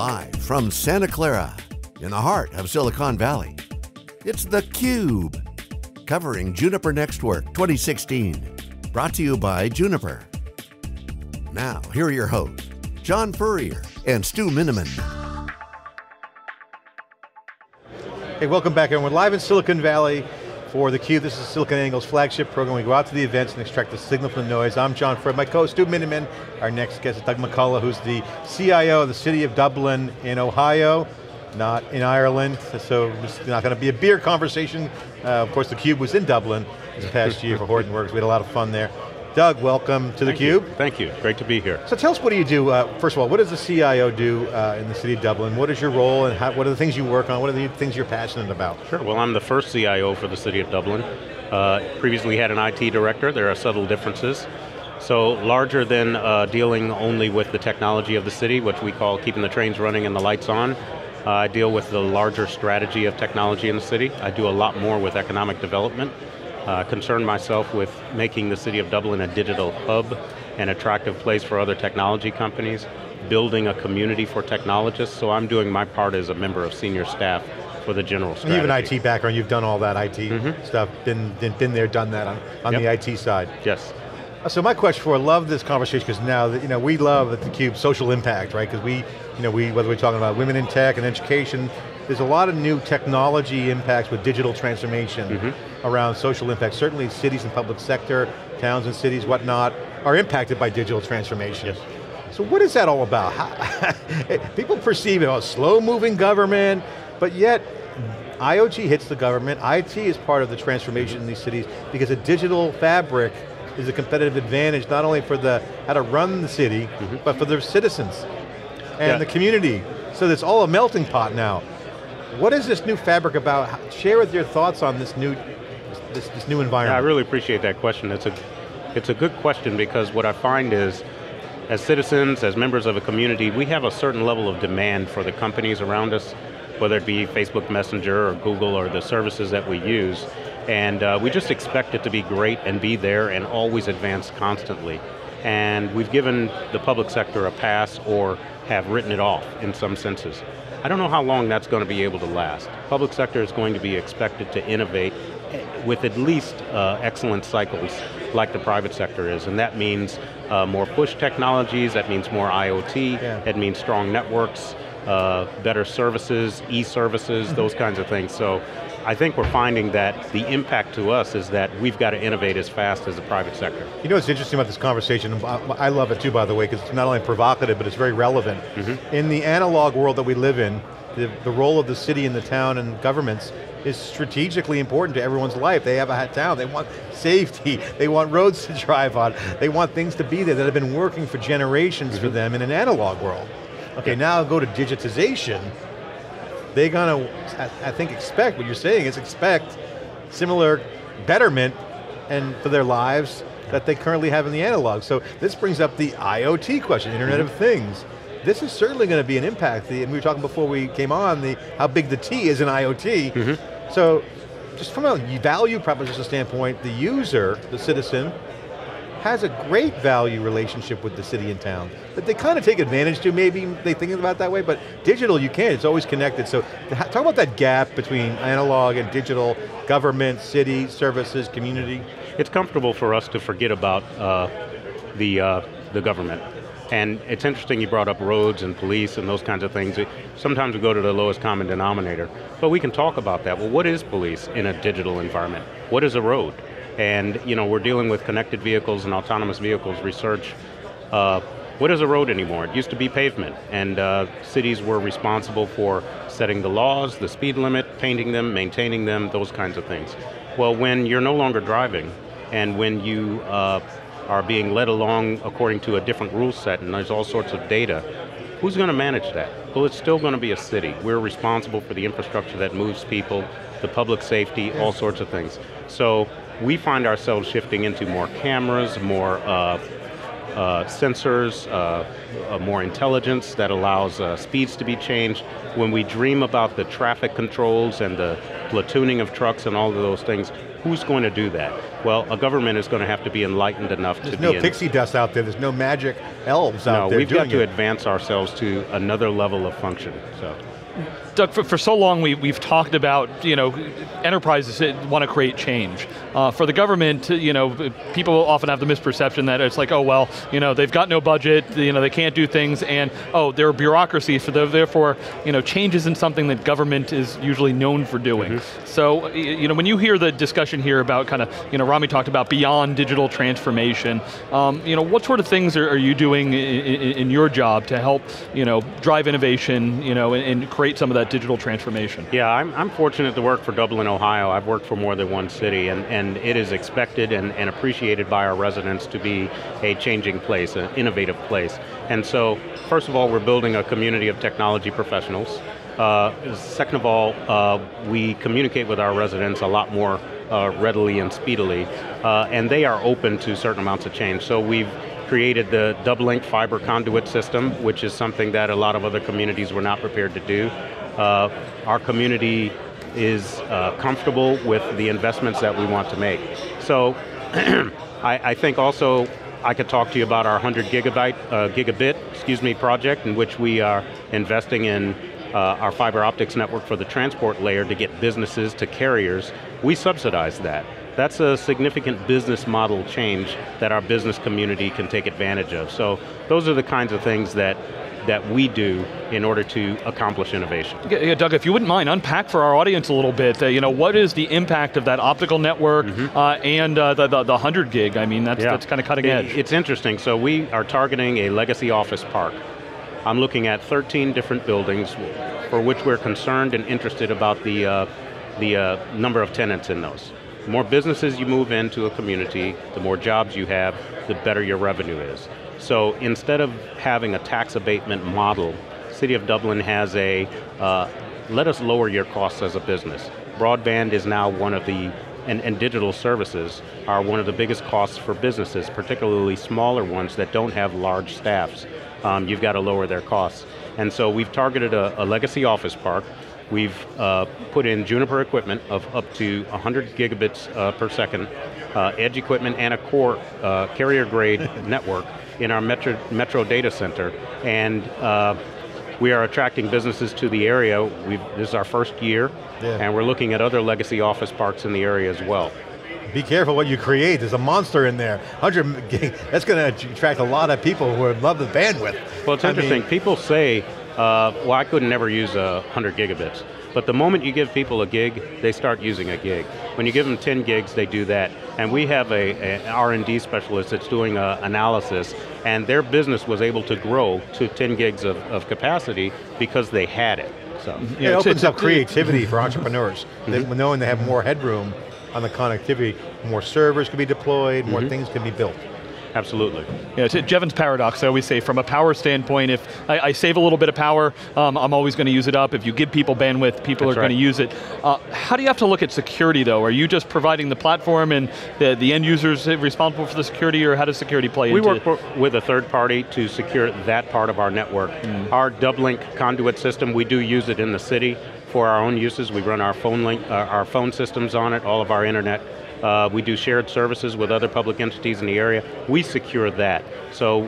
Live from Santa Clara, in the heart of Silicon Valley, it's theCUBE, covering Juniper NXTWORK 2016, brought to you by Juniper. Now, here are your hosts, John Furrier and Stu Miniman. Hey, welcome back everyone. We're live in Silicon Valley for theCUBE. This is SiliconANGLE's flagship program. We go out to the events and extract the signal from the noise. I'm John Furrier, my co-host Stu Miniman. Our next guest is Doug McCollough, who's the CIO of the city of Dublin in Ohio, not in Ireland, so it's not going to be a beer conversation. Of course, theCUBE was in Dublin this past year for Hortonworks. We had a lot of fun there. Doug, welcome to theCUBE. Thank you, great to be here. So tell us, what do you do? First of all, what does the CIO do in the city of Dublin? What is your role and what are the things you work on? What are the things you're passionate about? Sure, well I'm the first CIO for the city of Dublin. Previously had an IT director. There are subtle differences. So larger than dealing only with the technology of the city, which we call keeping the trains running and the lights on, I deal with the larger strategy of technology in the city. I do a lot more with economic development. Concern myself with making the city of Dublin a digital hub, an attractive place for other technology companies, building a community for technologists, so I'm doing my part as a member of senior staff for the general strategy. You have an IT background, you've done all that IT stuff, been there, done that on yep. the IT side. Yes. So my question for, I love this conversation because now, that, you know, we love at theCUBE social impact, right? Because we, you know, whether we're talking about women in tech and education, there's a lot of new technology impacts with digital transformation around social impact. Certainly cities and public sector, towns and cities, whatnot, are impacted by digital transformation. Yes. So what is that all about? People perceive it as slow moving government, but yet IoT hits the government, IT is part of the transformation in these cities because a digital fabric is a competitive advantage not only for the, how to run the city, but for their citizens and the community. So it's all a melting pot now. What is this new fabric about? Share with your thoughts on this new environment. Yeah, I really appreciate that question. It's a good question because what I find is, as citizens, as members of a community, we have a certain level of demand for the companies around us, whether it be Facebook Messenger or Google or the services that we use, and we just expect it to be great and be there and always advance constantly. And we've given the public sector a pass or have written it off in some senses. I don't know how long that's going to be able to last. Public sector is going to be expected to innovate with at least excellent cycles like the private sector is, and that means more push technologies, that means more IoT, that means strong networks, better services, e-services, those kinds of things. So I think we're finding that the impact to us is that we've got to innovate as fast as the private sector. You know what's interesting about this conversation, I love it too by the way, because it's not only provocative, but it's very relevant. In the analog world that we live in, the role of the city and the town and governments is strategically important to everyone's life. They have a town, they want safety, they want roads to drive on, they want things to be there that have been working for generations for them in an analog world. Okay, now go to digitization. They're going to, I think, expect, what you're saying is expect similar betterment and for their lives that they currently have in the analog. So this brings up the IoT question, Internet of Things. This is certainly going to be an impact, and we were talking before we came on, how big the T is in IoT. So just from a value proposition standpoint, the user, the citizen, has a great value relationship with the city and town that they kind of take advantage to, maybe they think about it that way, but digital you can't, it's always connected. So talk about that gap between analog and digital, government, city, services, community. It's comfortable for us to forget about the government. And it's interesting you brought up roads and police and those kinds of things. Sometimes we go to the lowest common denominator, but we can talk about that. Well, what is police in a digital environment? What is a road? And you know, we're dealing with connected vehicles and autonomous vehicles research. What is a road anymore? It used to be pavement, and cities were responsible for setting the laws, the speed limit, painting them, maintaining them, those kinds of things. Well, when you're no longer driving, and when you are being led along according to a different rule set, and there's all sorts of data, who's going to manage that? Well, it's still going to be a city. We're responsible for the infrastructure that moves people, the public safety, all sorts of things. So, we find ourselves shifting into more cameras, more sensors, more intelligence that allows speeds to be changed. When we dream about the traffic controls and the platooning of trucks and all of those things, Who's going to do that? Well, a government is going to have to be enlightened enough to be. There's no pixie dust out there, there's no magic elves out there. No, we've got to advance ourselves to another level of function, so. Doug, for so long we've talked about, you know, enterprises that want to create change. For the government, you know, people often have the misperception that it's like, oh well, you know, they've got no budget, you know, they can't do things, and oh, they're a bureaucracy, so therefore, you know, change isn't something that government is usually known for doing. Mm-hmm. So, you know, when you hear the discussion here about kind of, you know, Rami talked about beyond digital transformation, you know, what sort of things are you doing in your job to help, you know, drive innovation, you know, and create some of that digital transformation? Yeah, I'm fortunate to work for Dublin, Ohio. I've worked for more than one city, and it is expected and appreciated by our residents to be a changing place, an innovative place. And so, first of all, we're building a community of technology professionals. Second of all, we communicate with our residents a lot more readily and speedily, and they are open to certain amounts of change. So we've created the DubLink fiber conduit system, which is something that a lot of other communities were not prepared to do. Our community is comfortable with the investments that we want to make. So, I think also I could talk to you about our 100 gigabit project, in which we are investing in our fiber optics network for the transport layer to get businesses to carriers. We subsidize that. That's a significant business model change that our business community can take advantage of. So those are the kinds of things that we do in order to accomplish innovation. Yeah, Doug, if you wouldn't mind, unpack for our audience a little bit, you know, what is the impact of that optical network and the 100 gig? I mean, that's kind of cutting edge. It's interesting, so we are targeting a legacy office park. I'm looking at 13 different buildings for which we're concerned and interested about the number of tenants in those. The more businesses you move into a community, the more jobs you have, the better your revenue is. So instead of having a tax abatement model, City of Dublin has a, let us lower your costs as a business. Broadband is now one of the, and digital services are one of the biggest costs for businesses, particularly smaller ones that don't have large staffs. You've got to lower their costs. And so we've targeted a legacy office park. We've put in Juniper equipment of up to 100 gigabits per second, edge equipment, and a core carrier-grade network in our metro data center. And we are attracting businesses to the area. This is our first year, and we're looking at other legacy office parks in the area as well. Be careful what you create, there's a monster in there. 100 gig, that's going to attract a lot of people who would love the bandwidth. Well, it's interesting, people say, well, I could never use 100 gigabits. But the moment you give people a gig, they start using a gig. When you give them 10 gigs, they do that. And we have an R&D specialist that's doing analysis, and their business was able to grow to 10 gigs of capacity because they had it. So, you know, it opens up creativity for entrepreneurs. Knowing they have more headroom on the connectivity, more servers can be deployed, more things can be built. Absolutely. Yeah, it's Jevons paradox, I always say, from a power standpoint, if I save a little bit of power, I'm always going to use it up. If you give people bandwidth, people are going to use it. How do you have to look at security though? Are you just providing the platform and the end users responsible for the security, or how does security play into it? We work with a third party to secure that part of our network. Our DubLink conduit system, we do use it in the city for our own uses. We run our phone link, our phone systems on it, all of our internet. We do shared services with other public entities in the area. We secure that. So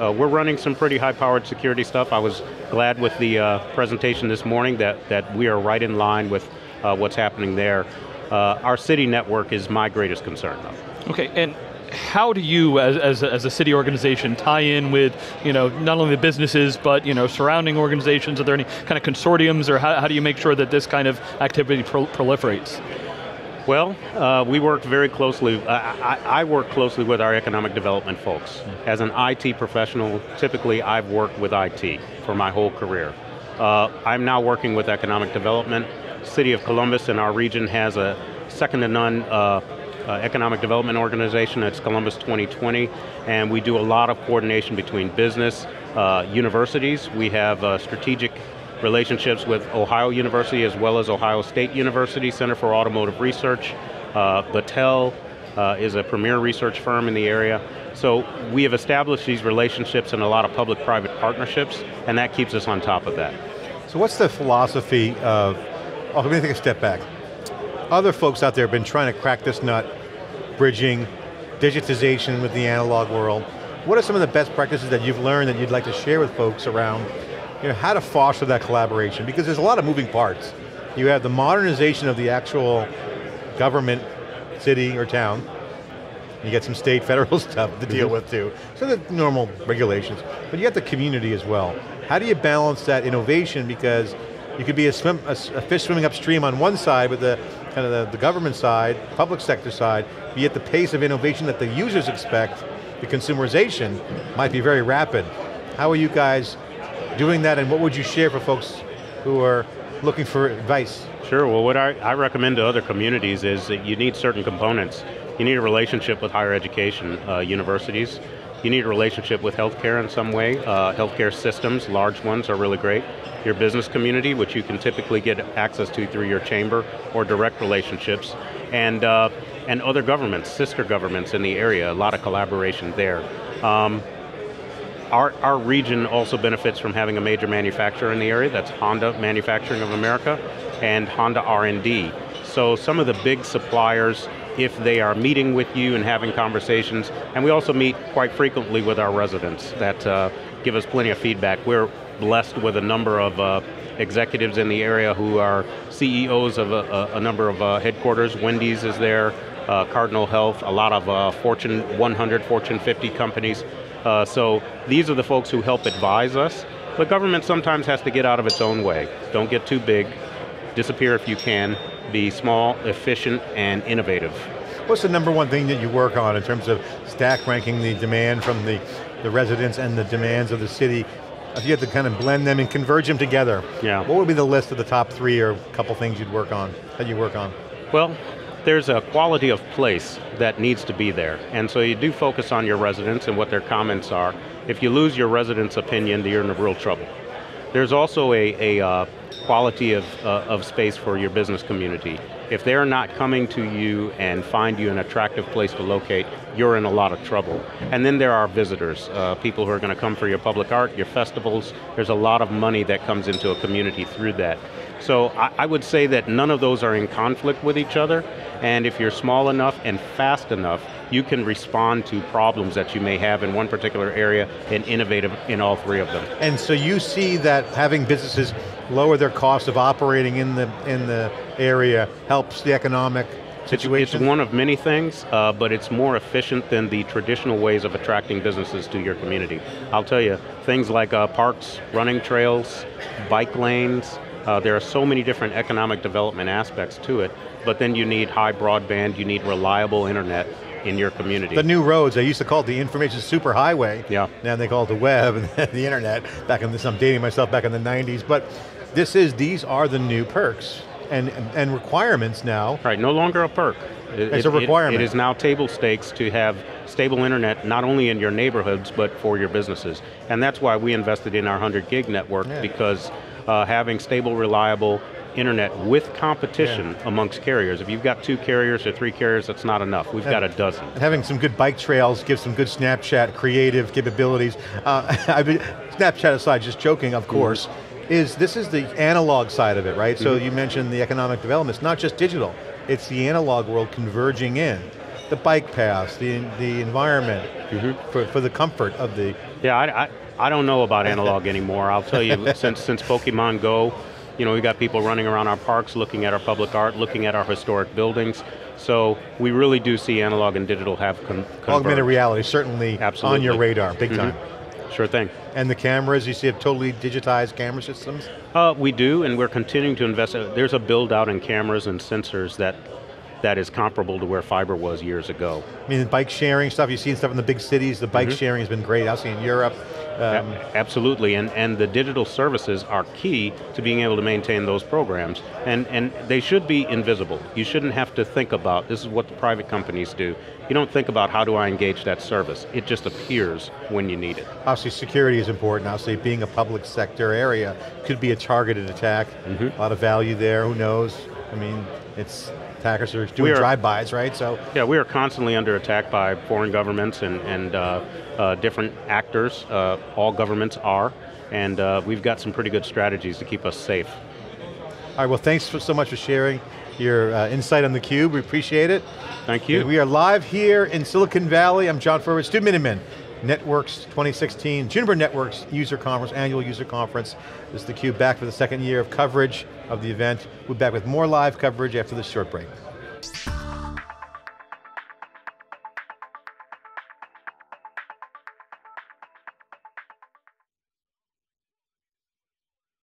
we're running some pretty high-powered security stuff. I was glad with the presentation this morning that we are right in line with what's happening there. Our city network is my greatest concern though. Okay, and how do you, as a city organization, tie in with, you know, not only the businesses, but, you know, surrounding organizations? Are there any kind of consortiums, or how do you make sure that this kind of activity proliferates? Well, we work very closely, I work closely with our economic development folks. As an IT professional, typically I've worked with IT for my whole career. I'm now working with economic development. City of Columbus in our region has a second to none economic development organization. It's Columbus 2020, and we do a lot of coordination between business, universities. We have strategic relationships with Ohio University as well as Ohio State University, Center for Automotive Research. Battelle is a premier research firm in the area. So we have established these relationships and a lot of public-private partnerships, and that keeps us on top of that. So what's the philosophy of, let me take a step back. other folks out there have been trying to crack this nut, bridging digitization with the analog world. What are some of the best practices that you've learned that you'd like to share with folks around, you know, how to foster that collaboration? Because there's a lot of moving parts. You have the modernization of the actual government, city or town. You get some state, federal stuff to deal with too. So the normal regulations, but you have the community as well. How do you balance that innovation? Because you could be a fish swimming upstream on one side with the kind of the government side, public sector side, but yet the pace of innovation that the users expect, the consumerization, might be very rapid. How are you guys doing that, and what would you share for folks who are looking for advice? Sure, well what I recommend to other communities is that you need certain components. You need a relationship with higher education, universities. You need a relationship with healthcare in some way. Healthcare systems, large ones, are really great. Your business community, which you can typically get access to through your chamber or direct relationships. And other governments, sister governments in the area, a lot of collaboration there. Our region also benefits from having a major manufacturer in the area, that's Honda Manufacturing of America, and Honda R&D. So some of the big suppliers, if they are meeting with you and having conversations, and we also meet quite frequently with our residents that give us plenty of feedback. We're blessed with a number of executives in the area who are CEOs of a number of headquarters. Wendy's is there, Cardinal Health, a lot of Fortune 100, Fortune 50 companies. So these are the folks who help advise us, but government sometimes has to get out of its own way. Don't get too big, disappear if you can, be small, efficient, and innovative. What's the number one thing that you work on in terms of stack ranking the demand from the residents and the demands of the city? If you had to kind of blend them and converge them together, yeah, what would be the list of the top three or a couple things you'd work on, that you work on? Well, there's a quality of place that needs to be there. And so you do focus on your residents and what their comments are. If you lose your residents' opinion, you're in real trouble. There's also a quality of space for your business community. If they're not coming to you and find you an attractive place to locate, you're in a lot of trouble. And then there are visitors, people who are going to come for your public art, your festivals. There's a lot of money that comes into a community through that. So I would say that none of those are in conflict with each other, and if you're small enough and fast enough, you can respond to problems that you may have in one particular area and innovative in all three of them. And so you see that having businesses lower their cost of operating in the area helps the economic situation? It's one of many things, but it's more efficient than the traditional ways of attracting businesses to your community. I'll tell you, things like parks, running trails, bike lanes, there are so many different economic development aspects to it, but then you need high broadband, you need reliable internet in your community. The new roads, they used to call it the information superhighway. Yeah. Now they call it the web and the internet. Back in this, I'm dating myself, back in the 90s, but these are the new perks and requirements now. Right, no longer a perk. It's a requirement. It is now table stakes to have stable internet, not only in your neighborhoods, but for your businesses. And that's why we invested in our 100 gig network, yeah, because having stable, reliable internet with competition, yeah, amongst carriers. If you've got 2 carriers or 3 carriers, that's not enough. We've got a dozen. Having some good bike trails gives some good Snapchat creative capabilities. Snapchat aside, just joking, of course, this is the analog side of it, right? So you mentioned the economic development. It's not just digital, it's the analog world converging in. The bike paths, the environment, for the comfort of the... Yeah, I don't know about analog anymore. I'll tell you, since Pokemon Go, you know, we've got people running around our parks, looking at our public art, looking at our historic buildings. So we really do see analog and digital have converged. Augmented reality, certainly. Absolutely. On your radar, big time. Sure thing. And the cameras, you see, have totally digitized camera systems? We do, and we're continuing to invest. There's a build out in cameras and sensors that is comparable to where fiber was years ago. I mean, bike sharing stuff, you've seen stuff in the big cities, the bike sharing has been great. I've seen in Europe. Absolutely, and the digital services are key to being able to maintain those programs. And they should be invisible. You shouldn't have to think about, this is what the private companies do. You don't think about how do I engage that service. It just appears when you need it. Obviously security is important. Obviously being a public sector area could be a targeted attack. A lot of value there, who knows? I mean, it's attackers are doing drive-bys, right? So yeah, we are constantly under attack by foreign governments and different actors. All governments are, and we've got some pretty good strategies to keep us safe. All right, well, thanks so much for sharing. your insight on theCUBE. We appreciate it. Thank you. And we are live here in Silicon Valley. I'm John Furrier, Stu Miniman. Networks 2016, Juniper Networks User Conference, annual user conference. This is theCUBE, back for the second year of coverage of the event. We'll be back with more live coverage after this short break.